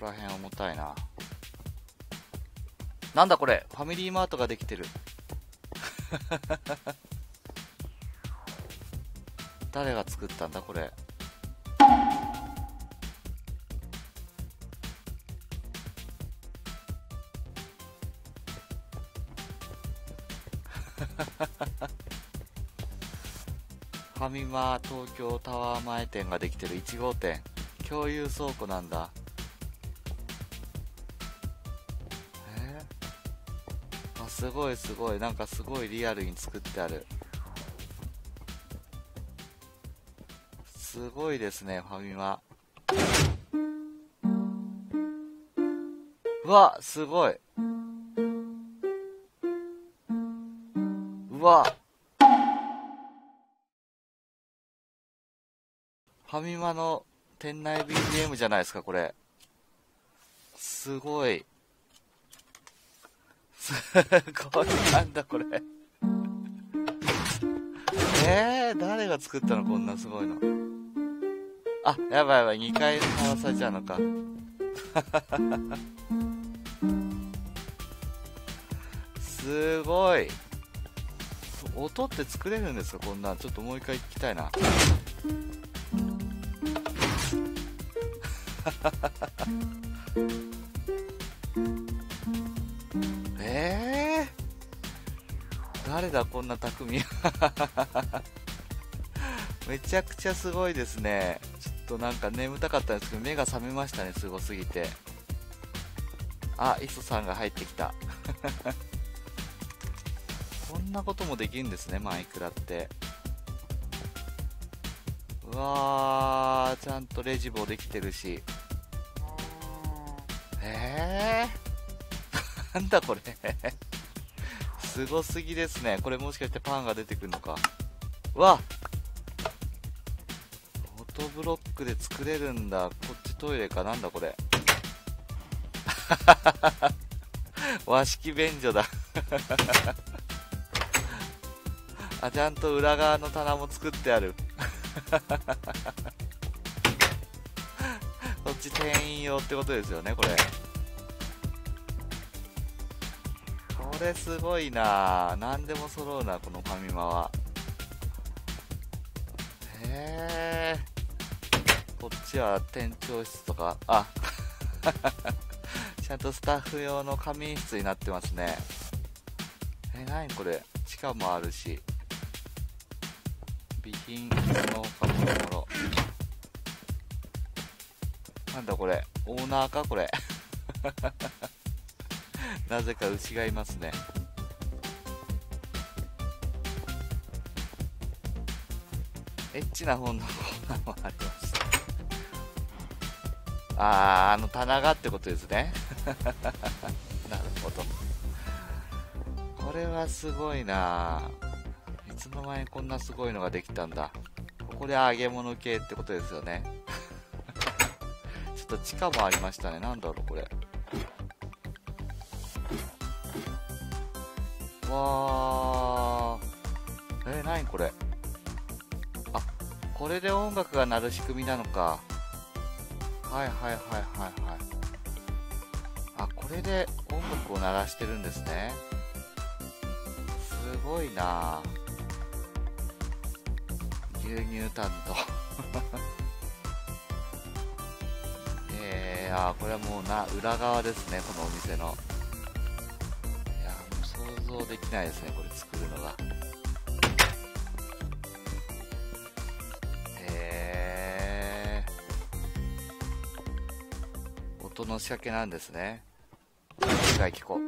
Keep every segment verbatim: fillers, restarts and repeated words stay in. ここら辺重たいな。なんだこれ、ファミリーマートができてる。誰が作ったんだこれ。ファミマ東京タワー前店ができてるいちごうてん、共有倉庫なんだ。えー、あ、すごいすごい、なんかすごいリアルに作ってある。すごいですねファミマ。うわすごい。うわファミマの店内 ビージーエム じゃないですかこれ。すごい。すごい、なんだこれ。えー、誰が作ったのこんなすごいの。あ、やばいやばい、にかい回されちゃうのか。すごい。音って作れるんですかこんなん。ちょっともう一回聞きたいな。えー、誰だこんな匠。めちゃくちゃすごいですね。ちょっとなんか眠たかったんですけど目が覚めましたね、すごすぎて。あ、磯さんが入ってきた。こんなこともできるんですねマイクラって。うわー、ちゃんとレジ棒できてるし。えー、なんだこれ。すごすぎですねこれ。もしかしてパンが出てくるのか。うわ、フォトブロックで作れるんだ。こっちトイレか。なんだこれ。和式便所だ。あ、ちゃんと裏側の棚も作ってある。こっち店員用ってことですよねこれ。これすごいな、何でも揃うなこのファミマは。へえ。こっちは店長室とか、あ、ちゃんとスタッフ用の仮眠室になってますね。え、何これ、地下もあるし。備品のところ、なんだこれ、オーナーかこれ。なぜか牛がいますね。エッチな本のコーナーもあります。あー、あの棚がってことですね。なるほど、これはすごいな。いつの間にこんなすごいのができたんだ。ここで揚げ物系ってことですよね。ちょっと地下もありましたね。なんだろうこれ。わー、えー、何これ。あ、これで音楽が鳴る仕組みなのか。はいはいはいはいはい。あ、これで音楽を鳴らしてるんですね。すごいなー、牛乳担当。えー、あー、これはもうな、裏側ですねこのお店の。いやもう想像できないですねこれ作るのが。えー、音の仕掛けなんですね。次回聞こう。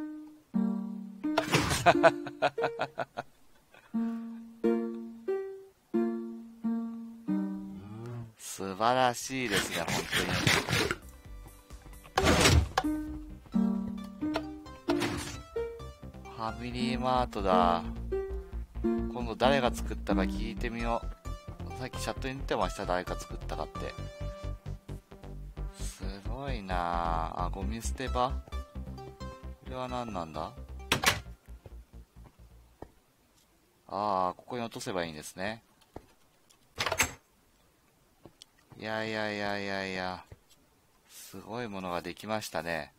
素晴らしいですね本当に。ファミリーマートだ。今度誰が作ったか聞いてみよう。さっきチャットに出てました、誰か作ったかって。すごいなあ。あ、ゴミ捨て場、これは何なんだ。ああ、ここに落とせばいいんですね。いやいやいやいやいや、すすごいものができましたね。